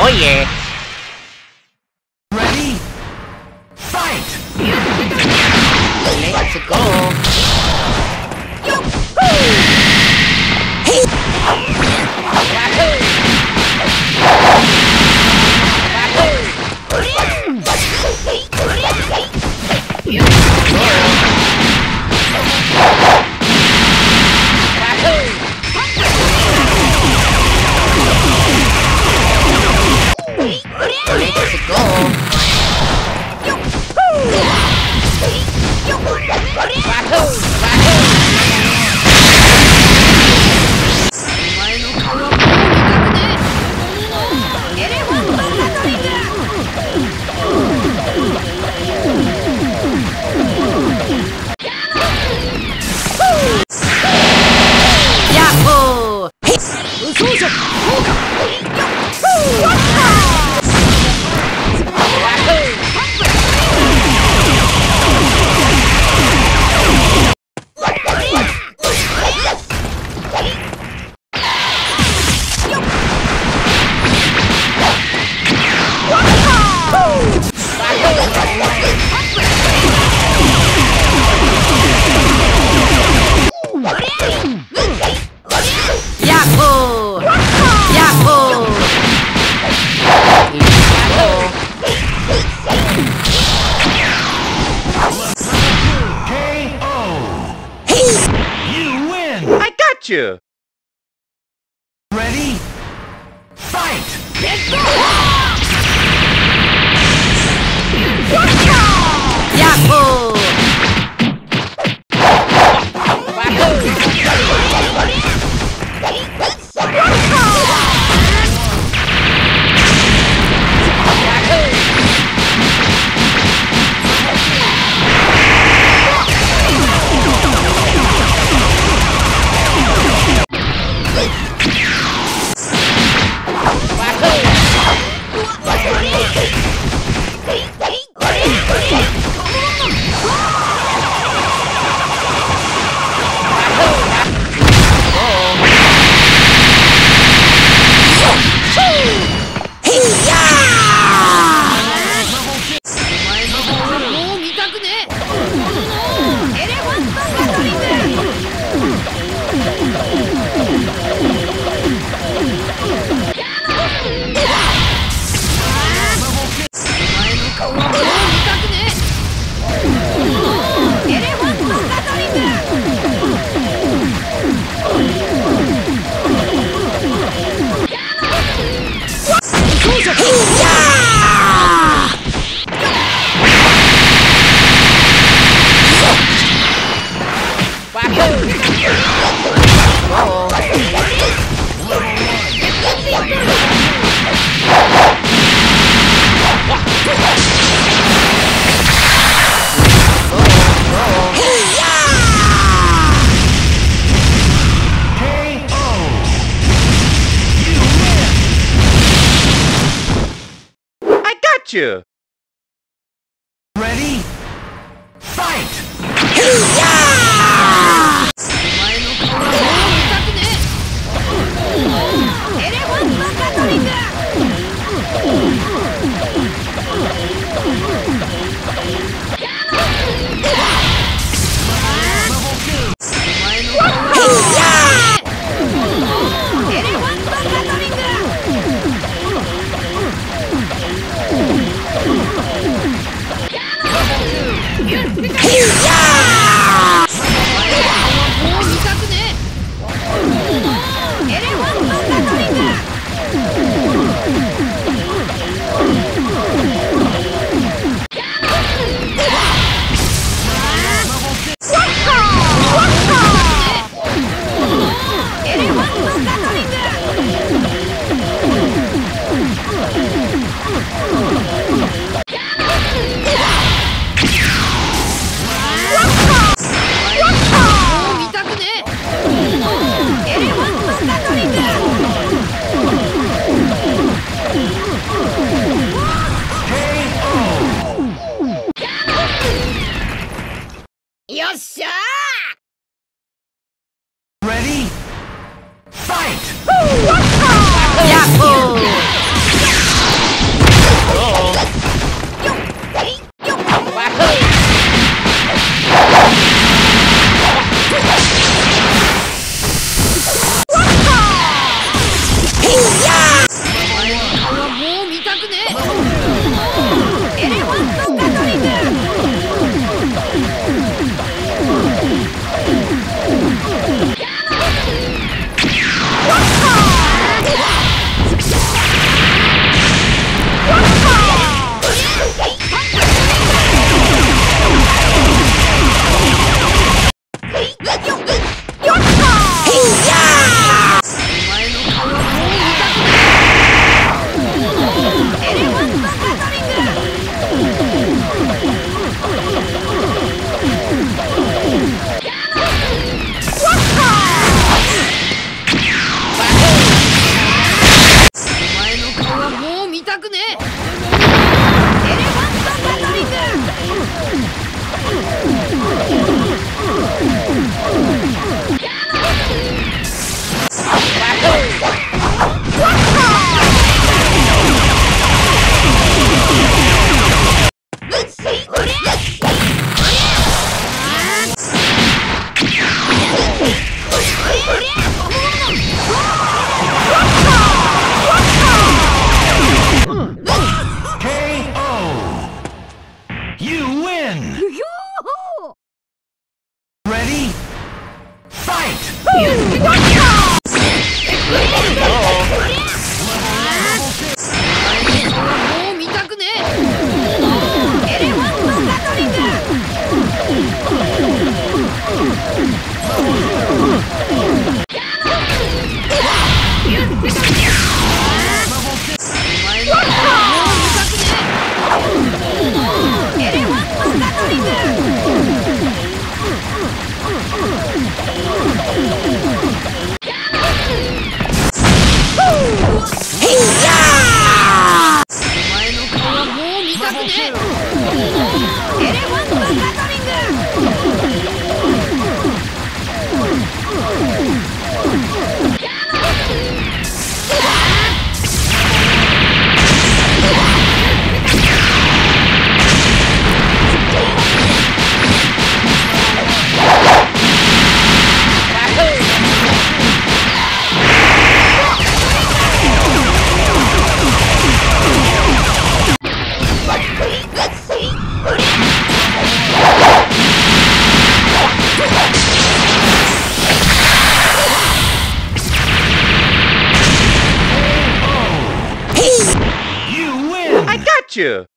Oh yeah! Ready? Fight! Let's go! Hey! Wahoo! Wahoo! Let's go! Yahoo! You. Ready? Fight! Let's go! Yahoo! You. Ready? Fight! Yeah! Hey, yeah! at you.